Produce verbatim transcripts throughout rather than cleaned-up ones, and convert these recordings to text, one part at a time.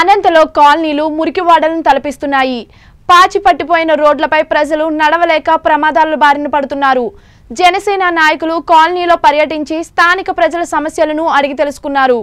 అనంతలో కాలనీలు మురికివాడలను తలపిస్తున్నాయి. పాచిపట్టిపోయిన రోడ్లపై ప్రజలు నడవలేక ప్రమాదాల బారిన పడుతున్నారు. జనసేన నాయకులు కాలనీలో పర్యటించి స్థానిక ప్రజల సమస్యలను అడిగి తెలుసుకున్నారు.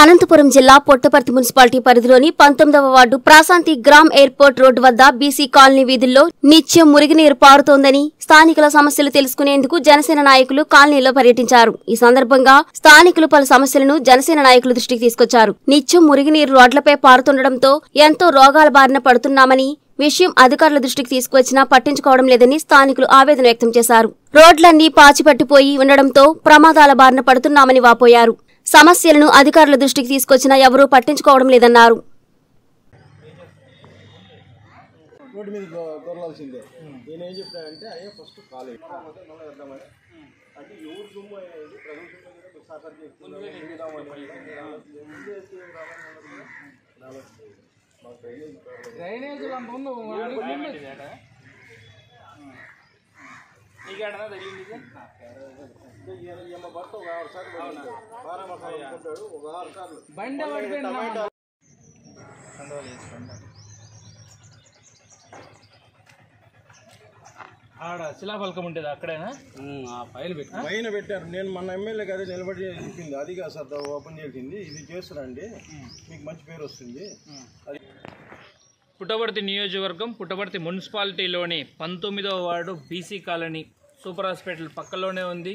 అనంతపురం జిల్లా పొట్టపర్తి మున్సిపాలిటీ పరిధిలోని పంతొమ్మిదవ ward Prasanthi Gram airport road వద్ద బీసీ కాలనీ వీధుల్లో నిత్యం మురుగునీరు పారుతోందని స్థానికుల సమస్యలు తెలుసుకునేందుకు జనసేన నాయకులు కాలనీలో పర్యటించారు. ఈ సందర్భంగా స్థానికులు పలు సమస్యలను జనసేన నాయకుల దృష్టికి తీసుకొచ్చారు. నిత్యం మురుగునీరు రోడ్లపై పారుతుండటంతో ఎంతో రోగాల బారిన పడుతున్నామని విషయం అధికారుల దృష్టికి తీసుకువచ్చినా పట్టించుకోవడం లేదని స్థానికులు ఆవేదన వ్యక్తం చేశారు. రోడ్లన్నీ పాచిపట్టిపోయి ఉండడంతో ప్రమాదాల బారిన పడుతున్నామని వాపోయారు. సమస్యలను అధికారుల దృష్టికి తీసుకొచ్చినా ఎవరూ పట్టించుకోవడం లేదన్నారు. ఆడ శిలాఫలకం ఉండేది అక్కడేనా? పైన పెట్టారు పైన పెట్టారు నేను మన ఎమ్మెల్యేకి అదే నిలబడి చెప్పింది. అది కాదు సార్, ఓపెన్ చేసింది. ఇది చేస్తారండి, మీకు మంచి పేరు వస్తుంది. అది పుట్టపర్తి నియోజకవర్గం పుట్టపర్తి మున్సిపాలిటీలోని పంతొమ్మిదవ ward BC colony super hospital పక్కలోనే ఉంది.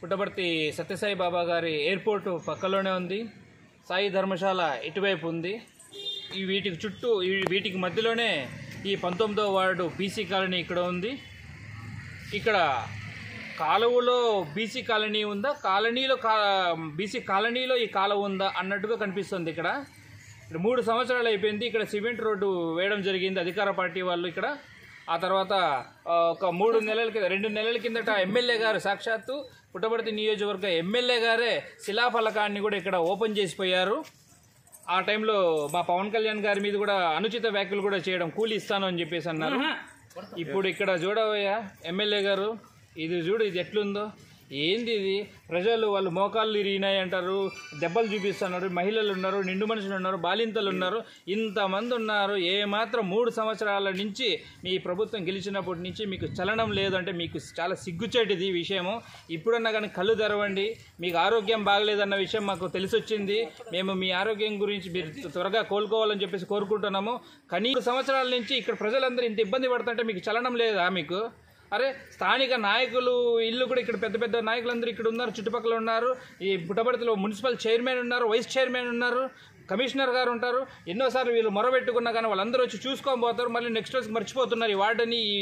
పుట్టపర్తి సత్యసాయి బాబా గారి ఎయిర్పోర్ట్ పక్కలోనే ఉంది. సాయి ధర్మశాల ఇటువైపు ఉంది. ఈ వీటికి చుట్టూ వీటికి మధ్యలోనే ఈ పంతొమ్మిదవ వార్డు బీసీ కాలనీ ఇక్కడ ఉంది. ఇక్కడ కాలువలో బీసీ కాలనీ ఉందా, కాలనీలో కా బీసీ కాలనీలో ఈ కాలువ ఉందా అన్నట్టుగా కనిపిస్తుంది. ఇక్కడ మూడు సంవత్సరాలు అయిపోయింది. ఇక్కడ సిమెంట్ రోడ్డు వేయడం జరిగింది అధికార పార్టీ వాళ్ళు. ఇక్కడ ఆ తర్వాత ఒక మూడు నెలల కింద రెండు నెలల కిందట ఎమ్మెల్యే గారు, సాక్షాత్తు పుట్టపర్తి నియోజకవర్గ ఎమ్మెల్యే గారే శిలాఫలకాన్ని కూడా ఇక్కడ ఓపెన్ చేసిపోయారు. ఆ టైంలో మా పవన్ కళ్యాణ్ గారి మీద కూడా అనుచిత వ్యాఖ్యలు కూడా చేయడం, కూలి ఇస్తాను అని చెప్పేసి అన్నారు. ఇప్పుడు ఇక్కడ చూడవయ్యా ఎమ్మెల్యే గారు, ఇది చూడు, ఇది ఎట్లుందో, ఏంది ఇది, ప్రజలు వాళ్ళు మోకాళ్ళు ఇరిగినాయి అంటారు, దెబ్బలు చూపిస్తున్నారు, మహిళలు ఉన్నారు, నిండు మనుషులు ఉన్నారు, బాలింతలు ఉన్నారు, ఇంతమంది ఉన్నారు. ఏమాత్రం మూడు సంవత్సరాల నుంచి మీ ప్రభుత్వం గెలిచినప్పటి నుంచి మీకు చలనం లేదంటే మీకు చాలా సిగ్గుచేటిది ఈ విషయము. ఇప్పుడన్నా కానీ కళ్ళు తెరవండి. మీకు ఆరోగ్యం బాగలేదన్న విషయం మాకు తెలిసొచ్చింది. మేము మీ ఆరోగ్యం గురించి మీరు త్వరగా కోలుకోవాలని చెప్పేసి కోరుకుంటున్నాము. కానీ మూడు సంవత్సరాల నుంచి ఇక్కడ ప్రజలందరూ ఇంత ఇబ్బంది పడుతుంటే మీకు చలనం లేదా? మీకు అరే స్థానిక నాయకులు ఇల్లు కూడా ఇక్కడ పెద్ద పెద్ద నాయకులందరూ ఇక్కడ ఉన్నారు, చుట్టుపక్కల ఉన్నారు. ఈ పుట్టపర్తిలో మున్సిపల్ చైర్మన్ ఉన్నారు, వైస్ చైర్మన్ ఉన్నారు, కమిషనర్ గారు ఉంటారు. ఎన్నోసార్లు వీళ్ళు మొరబెట్టుకున్నా కానీ వాళ్ళందరూ వచ్చి చూసుకొని పోతారు. మళ్ళీ నెక్స్ట్ రోజు మర్చిపోతున్నారు ఈ వార్డుని, ఈ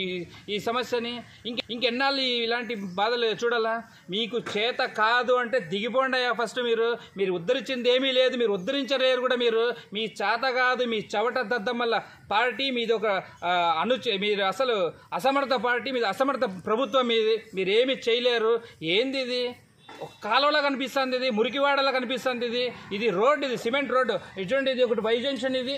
ఈ సమస్యని. ఇంక ఇంకెన్నాళ్ళు ఇలాంటి బాధలు చూడాలా? మీకు చేత కాదు అంటే దిగిపోండాయా ఫస్ట్. మీరు మీరు ఉద్ధరించింది ఏమీ లేదు, మీరు ఉద్ధరించలేరు కూడా. మీరు మీ చేత కాదు, మీ చవట దద్దం వల్ల పార్టీ మీది, ఒక అనుచ మీరు అసలు అసమర్థ పార్టీ మీది, అసమర్థ ప్రభుత్వం మీది. మీరేమీ చేయలేరు. ఏంది ఇది? కాలువలా కనిపిస్తుంది, ఇది మురికివాడలా కనిపిస్తుంది, ఇది ఇది రోడ్డు, ఇది సిమెంట్ రోడ్డు, ఇటువంటి ఇది ఒకటి వై జంక్షన్, ఇది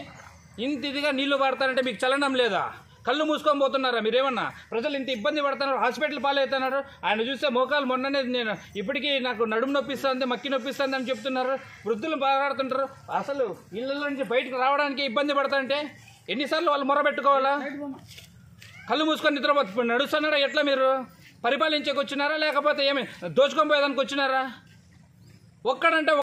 ఇంత ఇదిగా నీళ్లు పడతారంటే మీకు చలనం లేదా? కళ్ళు మూసుకొని పోతున్నారా మీరేమన్నా? ప్రజలు ఇంత ఇబ్బంది పడుతున్నారు, హాస్పిటల్ పాలవుతున్నారు. ఆయన చూస్తే మోకాలు మొన్ననే నేను ఇప్పటికీ నాకు నడుము నొప్పిస్తుంది, మక్కి నొప్పిస్తుంది అని చెప్తున్నారు. వృద్ధులు బాగాడుతుంటారు. అసలు ఇళ్ళ నుంచి బయటకు రావడానికి ఇబ్బంది పడతారంటే ఎన్నిసార్లు వాళ్ళు మొరబెట్టుకోవాలా? కళ్ళు మూసుకొని నిద్రపోతు నడుస్తున్నారా? ఎట్లా మీరు పరిపాలించేకి వచ్చినారా లేకపోతే ఏమి దోచుకొని పోయేదానికి వచ్చినారా? ఒక్కడంటే